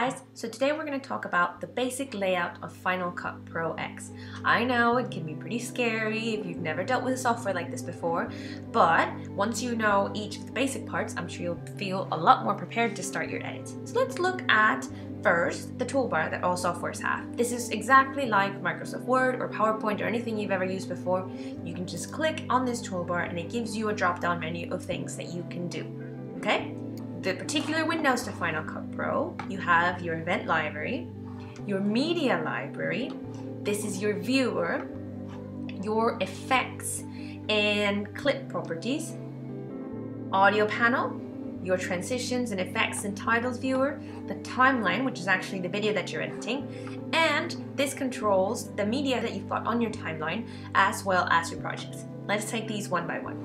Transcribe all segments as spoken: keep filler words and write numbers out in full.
guys, so today we're going to talk about the basic layout of Final Cut Pro X. I know it can be pretty scary if you've never dealt with a software like this before, but once you know each of the basic parts, I'm sure you'll feel a lot more prepared to start your edits. So let's look at first the toolbar that all softwares have. This is exactly like Microsoft Word or PowerPoint or anything you've ever used before. You can just click on this toolbar and it gives you a drop-down menu of things that you can do, okay? The particular windows to Final Cut Pro, you have your event library, your media library, this is your viewer, your effects and clip properties, audio panel, your transitions and effects and titles viewer, the timeline, which is actually the video that you're editing, and this controls the media that you've got on your timeline as well as your projects. Let's take these one by one.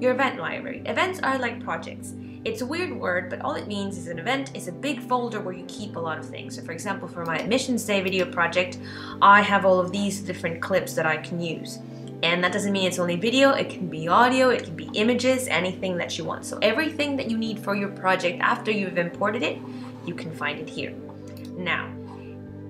Your event library. Events are like projects. It's a weird word, but all it means is an event is a big folder where you keep a lot of things. So for example, for my admissions day video project, I have all of these different clips that I can use. And that doesn't mean it's only video, it can be audio, it can be images, anything that you want. So everything that you need for your project after you've imported it, you can find it here. Now,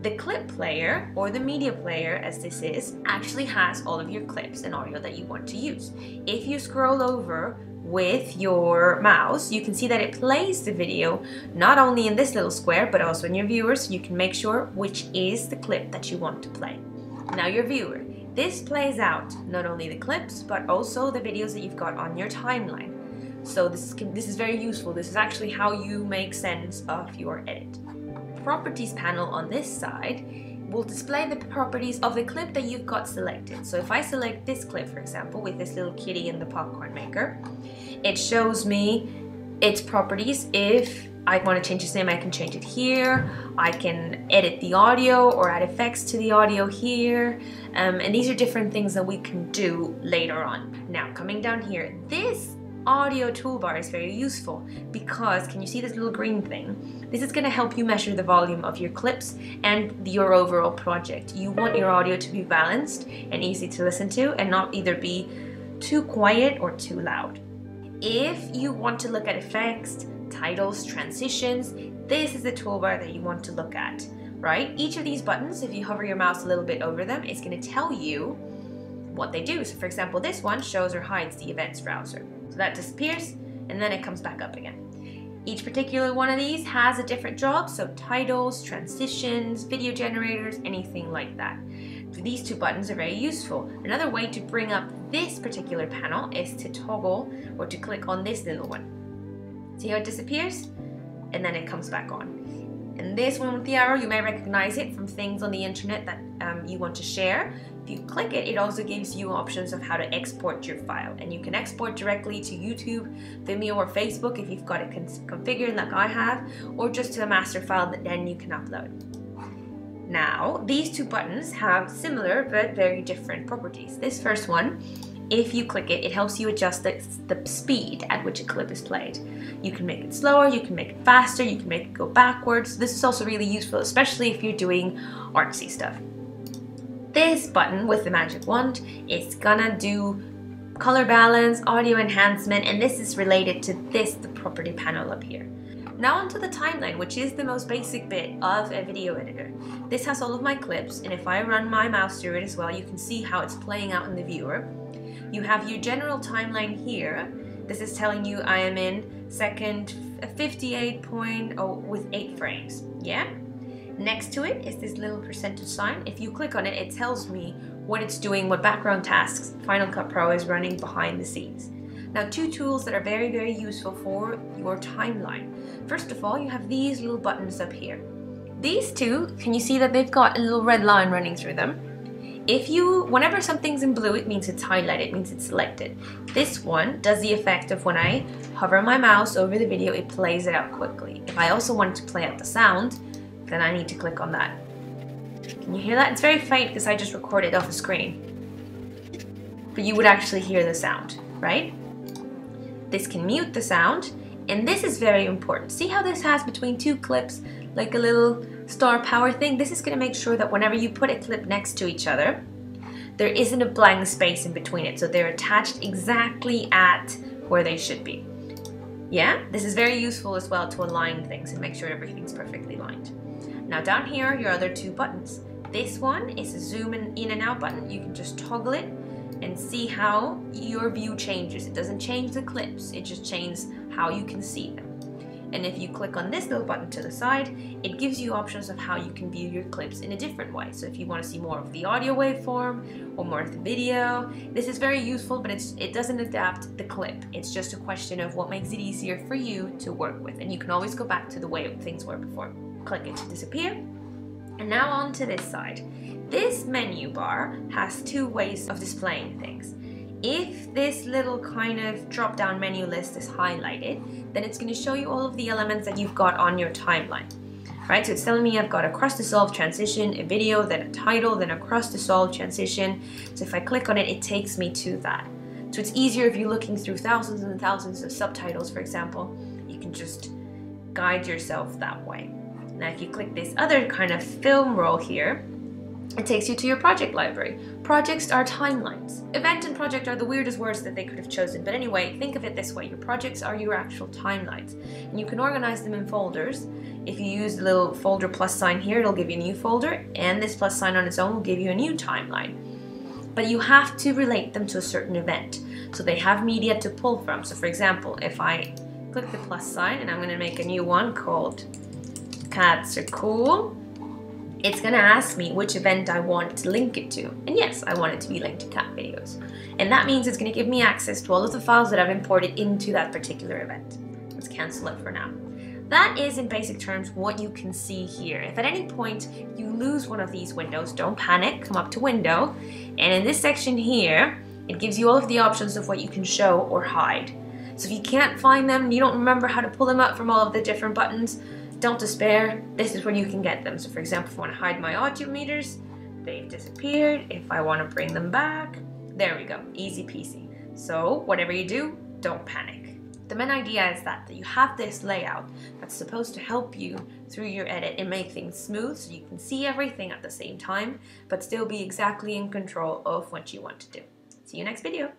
the clip player, or the media player as this is, actually has all of your clips and audio that you want to use. If you scroll over with your mouse, you can see that it plays the video not only in this little square but also in your viewer, so you can make sure which is the clip that you want to play. Now your viewer. This plays out not only the clips but also the videos that you've got on your timeline. So this, can, this is very useful. This is actually how you make sense of your edit. Properties panel on this side will display the properties of the clip that you've got selected. So if I select this clip, for example, with this little kitty in the popcorn maker, it shows me its properties. If I want to change its name, I can change it here. I can edit the audio or add effects to the audio here. Um, and these are different things that we can do later on. Now, coming down here, this audio toolbar is very useful because, can you see this little green thing? This is going to help you measure the volume of your clips and your overall project. You want your audio to be balanced and easy to listen to and not either be too quiet or too loud. If you want to look at effects, titles, transitions, this is the toolbar that you want to look at, right? Each of these buttons, if you hover your mouse a little bit over them, it's going to tell you what they do. So for example, this one shows or hides the events browser. So that disappears and then it comes back up again. Each particular one of these has a different job, so titles, transitions, video generators, anything like that. So these two buttons are very useful. Another way to bring up this particular panel is to toggle or to click on this little one. See how it disappears? And then it comes back on. And this one with the arrow, you may recognize it from things on the internet that um, you want to share. If you click it, it also gives you options of how to export your file, and you can export directly to YouTube, Vimeo or Facebook if you've got it configured like I have, or just to a master file that then you can upload. Now, these two buttons have similar but very different properties. This first one, if you click it, it helps you adjust the, the speed at which a clip is played. You can make it slower, you can make it faster, you can make it go backwards. This is also really useful, especially if you're doing artsy stuff. This button with the magic wand, it's gonna do color balance, audio enhancement, and this is related to this, the property panel up here. Now onto the timeline, which is the most basic bit of a video editor. This has all of my clips, and if I run my mouse through it as well, you can see how it's playing out in the viewer. You have your general timeline here. This is telling you I am in second fifty-eight point oh with eight frames, yeah? Next to it is this little percentage sign. If you click on it, it tells me what it's doing, what background tasks Final Cut Pro is running behind the scenes. Now, two tools that are very, very useful for your timeline. First of all, you have these little buttons up here. These two, can you see that they've got a little red line running through them? If you, whenever something's in blue, it means it's highlighted, it means it's selected. This one does the effect of when I hover my mouse over the video, it plays it out quickly. If I also wanted to play out the sound, then I need to click on that. Can you hear that? It's very faint because I just recorded off the screen. But you would actually hear the sound, right? This can mute the sound, and this is very important. See how this has between two clips, like a little star power thing? This is gonna make sure that whenever you put a clip next to each other, there isn't a blank space in between it, so they're attached exactly at where they should be. Yeah, this is very useful as well to align things and make sure everything's perfectly aligned. Now down here are your other two buttons. This one is a zoom and in and out button. You can just toggle it and see how your view changes. It doesn't change the clips, it just changes how you can see them. And if you click on this little button to the side, it gives you options of how you can view your clips in a different way. So if you want to see more of the audio waveform or more of the video, this is very useful, but it's, it doesn't adapt the clip. It's just a question of what makes it easier for you to work with. And you can always go back to the way things were before. Click it to disappear. And now on to this side. This menu bar has two ways of displaying things. If this little kind of drop-down menu list is highlighted, then it's going to show you all of the elements that you've got on your timeline. Right, so it's telling me I've got a cross-dissolve transition, a video, then a title, then a cross-dissolve transition. So if I click on it, it takes me to that. So it's easier if you're looking through thousands and thousands of subtitles, for example. You can just guide yourself that way. Now if you click this other kind of film roll here, it takes you to your project library. Projects are timelines. Event and project are the weirdest words that they could have chosen, but anyway, think of it this way. Your projects are your actual timelines, and you can organize them in folders. If you use the little folder plus sign here, it'll give you a new folder, and this plus sign on its own will give you a new timeline. But you have to relate them to a certain event, so they have media to pull from. So for example, if I click the plus sign, and I'm going to make a new one called Cats Are Cool, it's going to ask me which event I want to link it to. And yes, I want it to be linked to cat videos. And that means it's going to give me access to all of the files that I've imported into that particular event. Let's cancel it for now. That is, in basic terms, what you can see here. If at any point you lose one of these windows, don't panic, come up to Window. And in this section here, it gives you all of the options of what you can show or hide. So if you can't find them, you don't remember how to pull them up from all of the different buttons, don't despair, this is where you can get them. So for example, if I want to hide my audio meters, they've disappeared. If I want to bring them back, there we go, easy peasy. So whatever you do, don't panic. The main idea is that, that you have this layout that's supposed to help you through your edit and make things smooth so you can see everything at the same time, but still be exactly in control of what you want to do. See you next video.